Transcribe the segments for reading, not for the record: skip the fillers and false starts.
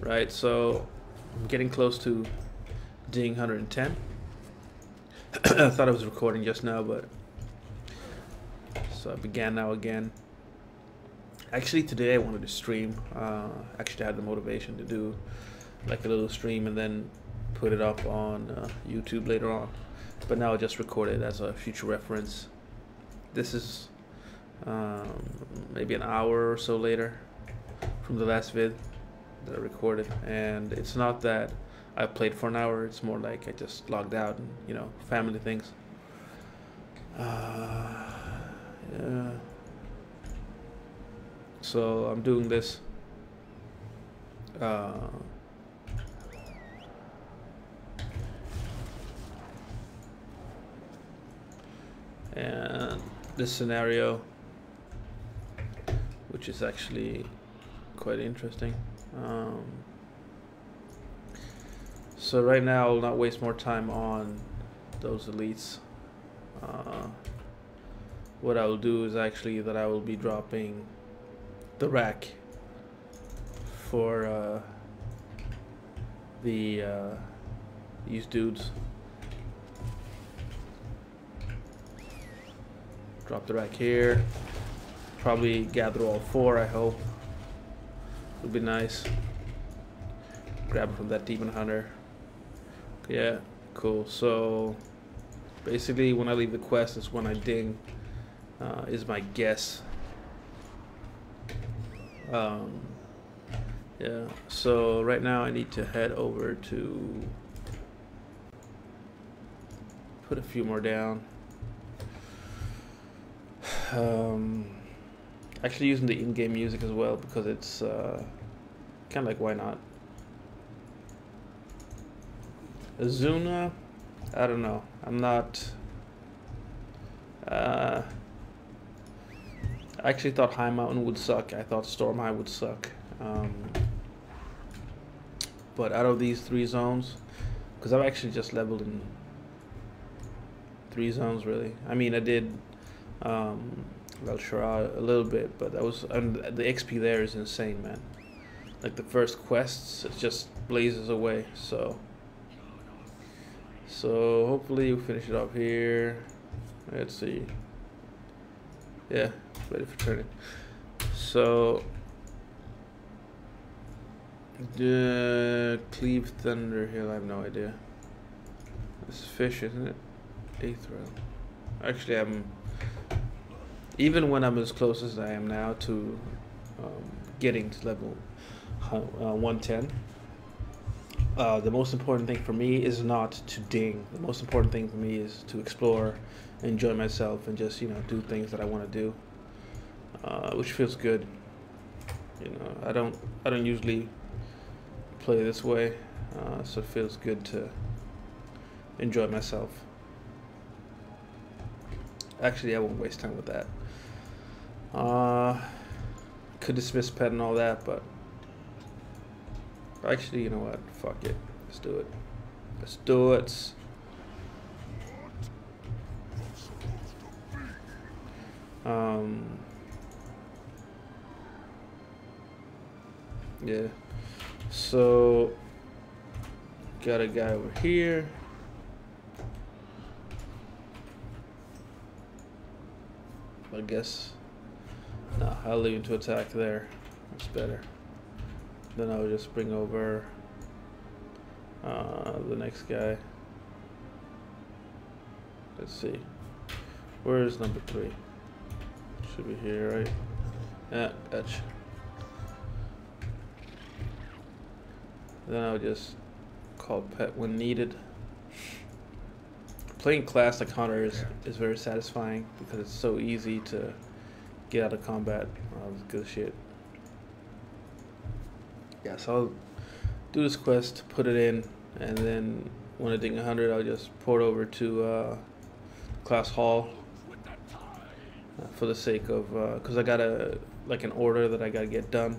right? So I'm getting close to ding 110. I thought I was recording just now, but so I began now again. Actually, today I wanted to stream. Actually, I had the motivation to do like a little stream and then put it up on YouTube later on. But now I just record it as a future reference. This is maybe an hour or so later from the last vid that I recorded, and it's not that I played for an hour. It's more like I just logged out and, you know, family things. Yeah. So I'm doing this and this scenario, which is actually quite interesting. So right now I'll not waste more time on those elites. What I will do is actually that I will be dropping the rack for these dudes. Drop the rack here. Probably gather all four, I hope. Would be nice. Grab it from that demon hunter. Yeah, cool. So basically when I leave the quest is when I ding, is my guess. Yeah, so right now I need to head over to put a few more down. Actually using the in-game music as well, because it's kind of like, why not? Azuna, I don't know. I'm not. I actually thought High Mountain would suck. I thought Storm High would suck. But out of these three zones, because I've actually just leveled in three zones really. I mean, I did Valshara a little bit, but that was, and the XP there is insane, man. Like the first quests, it just blazes away. So hopefully we'll finish it up here. Let's see. Yeah, ready for turning. So Cleave Thunder Hill, I have no idea. This is fish, isn't it? Eighth row. Actually, I'm, even when I'm as close as I am now to getting to level 110, the most important thing for me is not to ding. The most important thing for me is to explore, enjoy myself, and just, you know, do things that I want to do, which feels good. You know, I don't usually play this way, so it feels good to enjoy myself. Actually, I won't waste time with that. Could dismiss pet and all that, but actually, you know what? Fuck it. Let's do it. Let's do it. Yeah. So got a guy over here. I guess. No, I'll leave him to attack there. That's better. Then I'll just bring over the next guy. Let's see. Where is number 3? Should be here, right? Yeah, gotcha. Then I'll just call pet when needed. Playing class like Hunter is very satisfying because it's so easy to get out of combat. Good shit. Yeah, so I'll do this quest, put it in, and then when I ding 100, I'll just port over to class hall for the sake of, because I got a, like, an order that I gotta get done.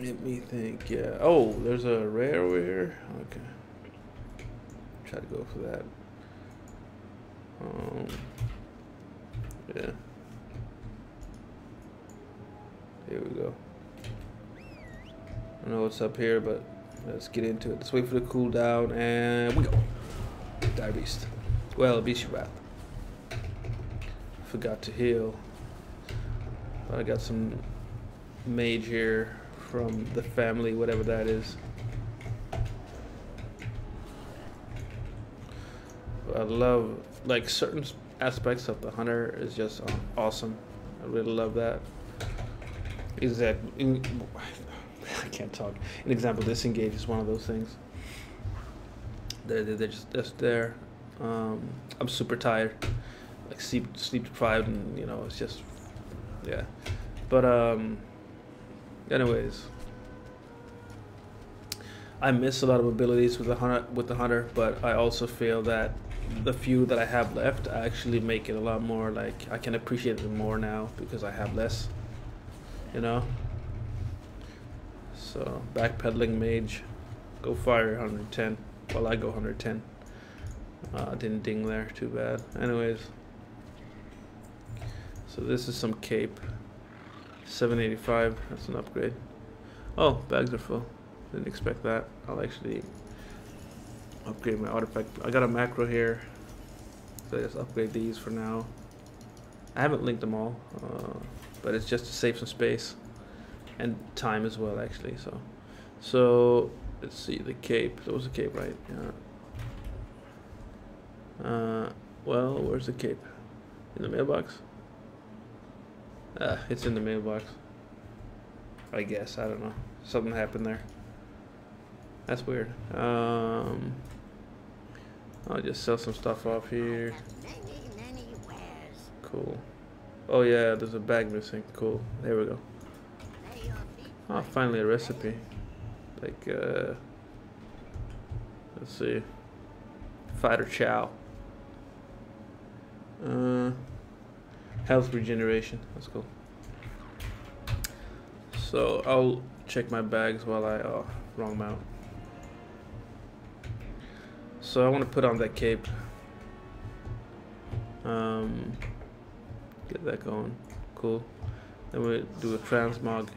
Let me think. Yeah. Oh, there's a rareware. Okay. Try to go for that. Yeah. Here we go. I know it's up here, but let's get into it. Let's wait for the cooldown, and we go. Dire Beast. Well, Beast Wrath. Forgot to heal. But I got some mage here from the family, whatever that is. I love, like, certain aspects of the hunter is just awesome. I really love that. Is that I can't talk. An example, disengage is one of those things. They're just there. I'm super tired, like sleep deprived, and you know, it's just, yeah. But anyways, I miss a lot of abilities with the hunter. But I also feel that the few that I have left, I actually make it a lot more, like, I can appreciate it more now because I have less, you know. So backpedaling mage, go fire 110. Well, I go 110. Didn't ding there, too bad. Anyways, so this is some cape, 785. That's an upgrade. Oh, bags are full. Didn't expect that. I'll actually upgrade my artifact. I got a macro here, so I just upgrade these for now. I haven't linked them all, but it's just to save some space and time as well, actually. So let's see, the cape. That was a cape, right? Yeah. Well, where's the cape? In the mailbox? It's in the mailbox, I guess. I don't know. Something happened there. That's weird. I'll just sell some stuff off here. Cool. Oh yeah, there's a bag missing. Cool. There we go. Oh, finally a recipe. Like, let's see. Fighter chow. Health regeneration. That's cool. So I'll check my bags while I... Oh, wrong mount. So I want to put on that cape. Get that going. Cool. Then we do a transmog.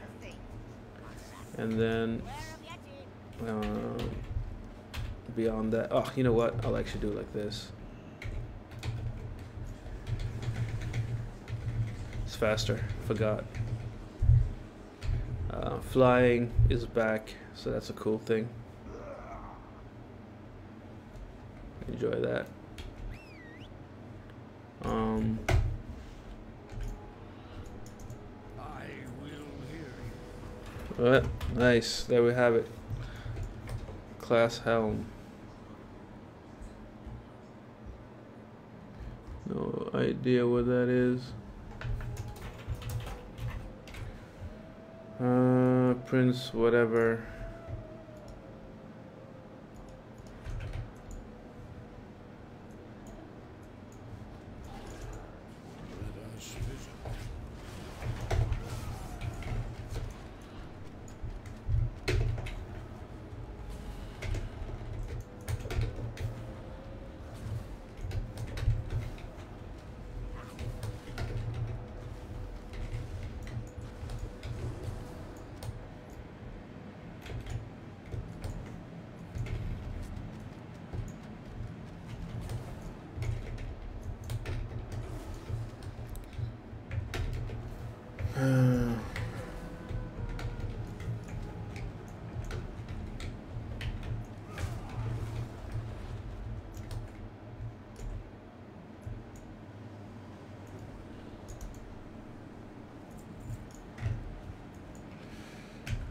And then beyond that, oh, you know what? I'll actually do it like this. It's faster. Forgot. Flying is back, so that's a cool thing. Enjoy that. I will hear you. What? Nice. There we have it. Class helm. No idea what that is. Prince, whatever.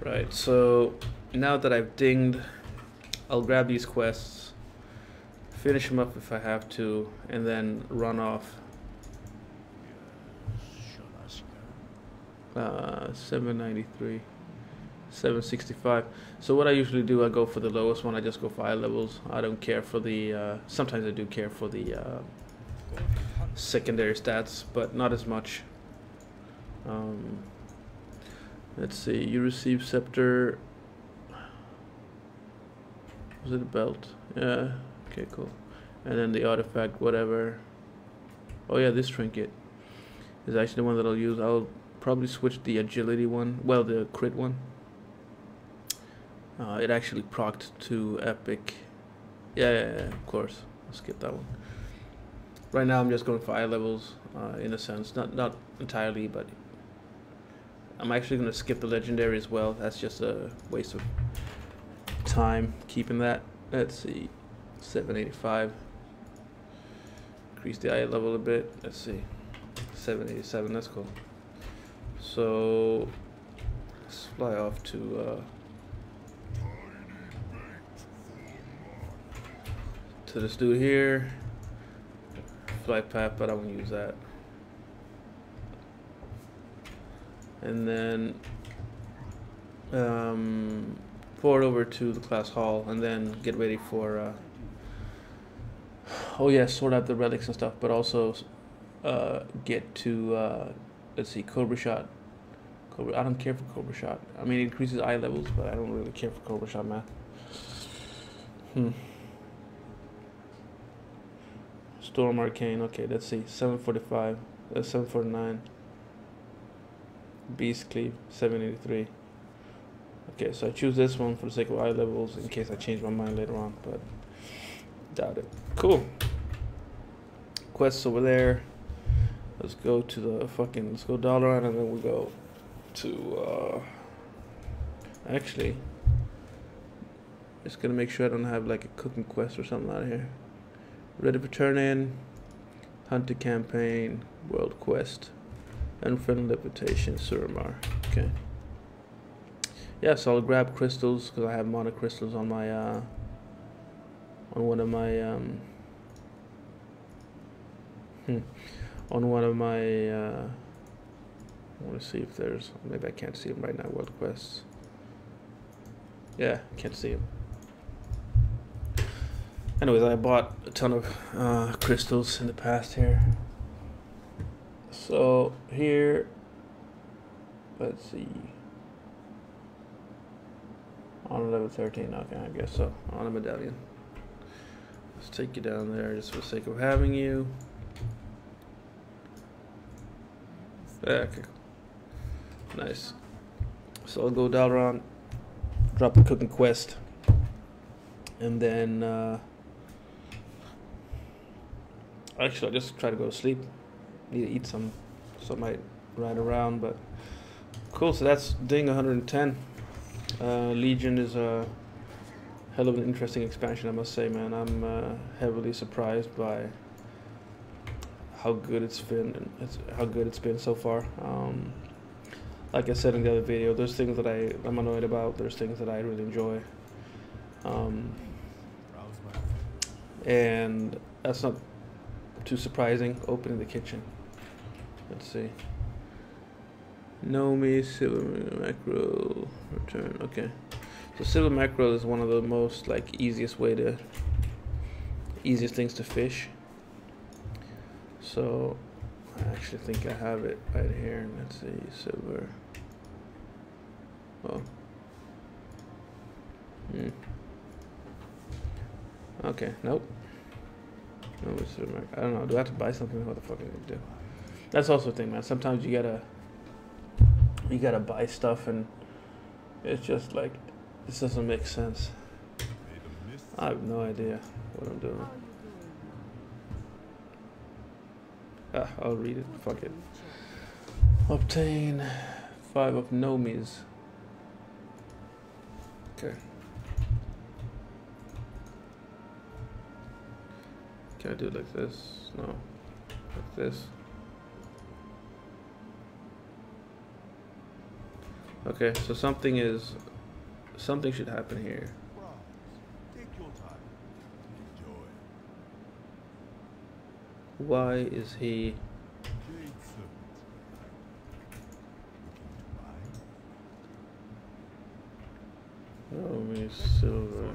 Right, so now that I've dinged, I'll grab these quests, finish them up if I have to, and then run off. 793, 765. So what I usually do, I go for the lowest one. I just go 5 levels. I don't care for the sometimes I do care for the secondary stats, but not as much. Let's see, you receive scepter. Was it a belt? Yeah, okay, cool. And then the artifact, whatever. Oh yeah, this trinket is actually the one that I'll use. I'll probably switch the agility one, well, the crit one. It actually procced to epic. Yeah, of course. Let's skip that one. Right now I'm just going for eye levels, in a sense. Not entirely, but I'm actually going to skip the legendary as well. That's just a waste of time keeping that. Let's see. 785. Increase the eye level a bit. Let's see. 787. That's cool. So let's fly off to... to this dude here. Fly path, but I won't use that. And then forward over to the class hall, and then get ready for oh yeah, sort out the relics and stuff, but also get to let's see, Cobra Shot. I don't care for Cobra Shot. I mean, it increases eye levels, but I don't really care for Cobra Shot math. Storm Arcane, okay, let's see, 745, 749, Beast Cleave, 783. Okay, so I choose this one for the sake of eye levels in case I change my mind later on, but doubt it. Cool. Quests over there. Let's go to the fucking, let's go Dalaran, and then we'll go to, actually, just gonna make sure I don't have like a cooking quest or something out of here. Ready for turn in, hunter campaign, world quest, unfriendly levitation, Suramar. Okay. Yeah, so I'll grab crystals because I have monocrystals on my on one of my on one of my I want to see if there's, maybe I can't see them right now. World quests. Yeah, can't see them. Anyways, I bought a ton of crystals in the past here. So here, let's see. On level 13, okay, I guess so. On a medallion. Let's take you down there just for the sake of having you. Okay. Nice. So I'll go Dalaran, drop the cooking quest, and then actually, I just try to go to sleep. Need to eat some, so I might ride around, but... Cool, so that's Ding 110. Legion is a hell of an interesting expansion, I must say, man. I'm heavily surprised by how good it's been, and how good it's been so far. Like I said in the other video, there's things that I'm annoyed about, there's things that I really enjoy. And that's not... too surprising. Opening the kitchen. Let's see. Nomi, silver mackerel, return. Okay. So silver mackerel is one of the most like easiest things to fish. So I actually think I have it right here. Let's see, silver. Oh. Okay. Nope. I don't know. Do I have to buy something? What the fuck am I gonna do? That's also a thing, man. Sometimes you gotta buy stuff, and it's just like this doesn't make sense. I have no idea what I'm doing. Ah, I'll read it. Fuck it. Obtain 5 of Nomis. Okay. Can I do it like this? No. Like this. Okay, so something should happen here. Why is he? Oh, me silver.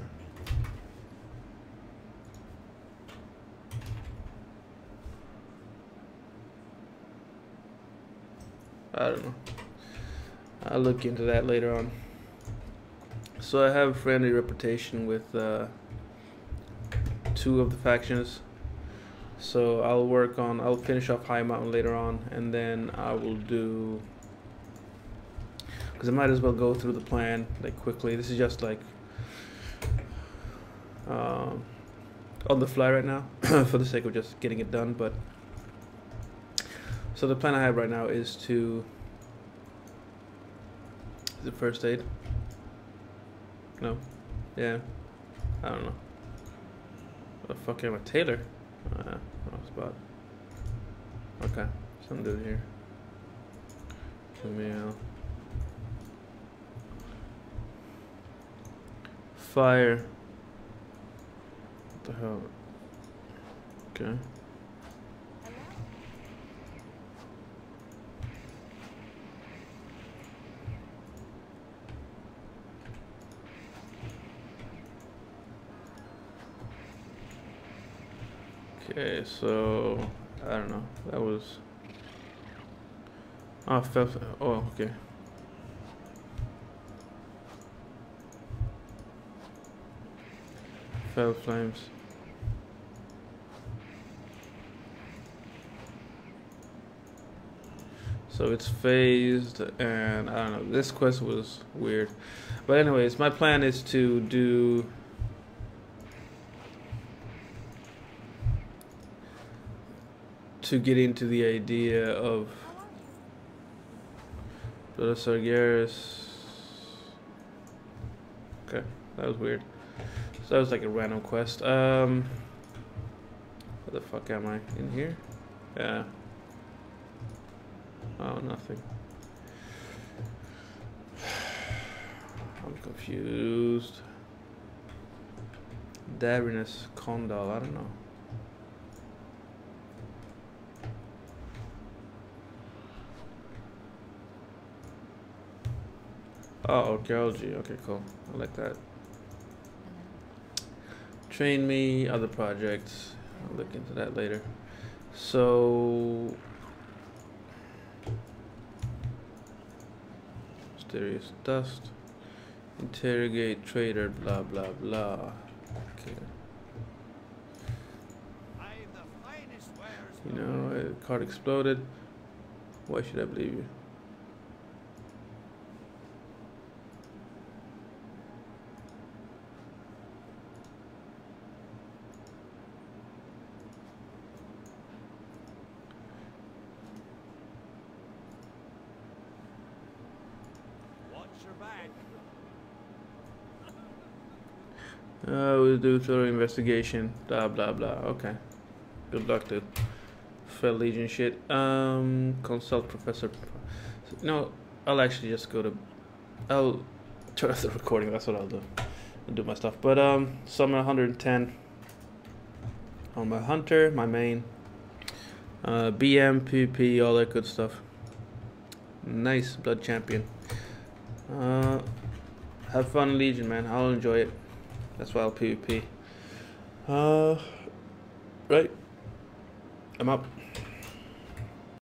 I don't know. I'll look into that later on. So I have a friendly reputation with 2 of the factions. So I'll finish off High Mountain later on, and then I will do because I might as well go through the plan like quickly. This is just like on the fly right now for the sake of just getting it done. But so the plan I have right now is to the first aid. No, yeah, I don't know. What the fuck am I, Taylor? Wrong spot. Okay, something to do here. Camille. Fire. What the hell? Okay. Okay, so I don't know. That was. Oh, oh, okay. Fell flames. So it's phased, and I don't know. This quest was weird, but anyways, my plan is to do. To get into the idea of the Sargeras. Okay, that was weird. So that was like a random quest. Where the fuck am I? In here? Yeah. Oh, nothing. I'm confused. Darinus Condal, I don't know. Oh, archaeology. Okay, cool. I like that. Train me, other projects. I'll look into that later. So, mysterious dust. Interrogate trader. Blah blah blah. Okay. You know, a card exploded. Why should I believe you? We'll do thorough investigation, blah blah blah. Okay, good luck, dude. Fell Legion shit. Consult Professor. No, I'll actually just go to. I'll turn off the recording. That's what I'll do. I'll do my stuff. But so I'm at 110 on my hunter, my main. BM, PP, all that good stuff. Nice blood champion. Have fun, Legion, man. I'll enjoy it. That's why I'll PvP. Right. I'm up.